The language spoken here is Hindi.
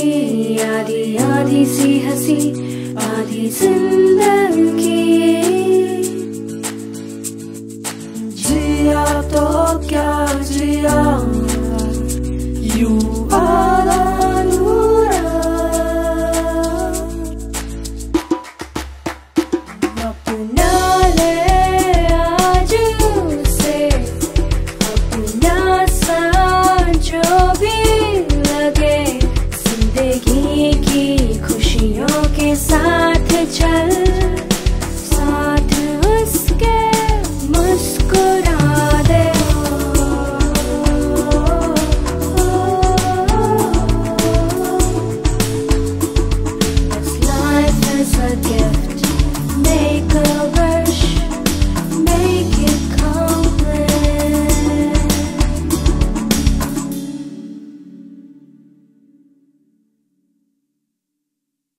आधी आधी सी हंसी आधी जिंदगी।